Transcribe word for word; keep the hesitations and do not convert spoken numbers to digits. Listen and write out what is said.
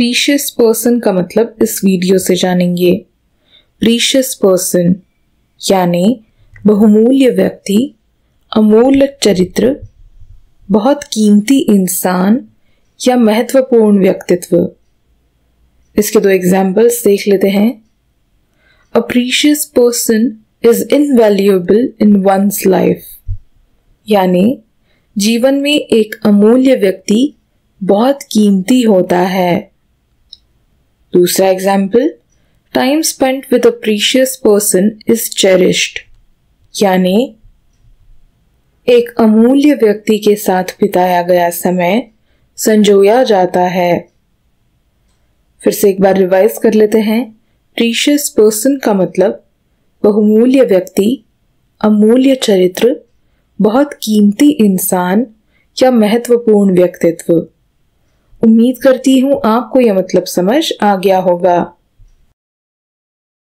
Precious person का मतलब इस वीडियो से जानेंगे। प्रीशियस पर्सन यानी बहुमूल्य व्यक्ति, अमूल्य चरित्र, बहुत कीमती इंसान या महत्वपूर्ण व्यक्तित्व। इसके दो एग्जाम्पल्स देख लेते हैं। A precious person is invaluable in one's life, यानी जीवन में एक अमूल्य व्यक्ति बहुत कीमती होता है। दूसरा example, time spent with a precious person is cherished, यानी एक अमूल्य व्यक्ति के साथ बिताया गया समय संजोया जाता है। फिर से एक बार रिवाइज कर लेते हैं। प्रीशियस पर्सन का मतलब बहुमूल्य व्यक्ति, अमूल्य चरित्र, बहुत कीमती इंसान या महत्वपूर्ण व्यक्तित्व। उम्मीद करती हूँ आपको यह मतलब समझ आ गया होगा।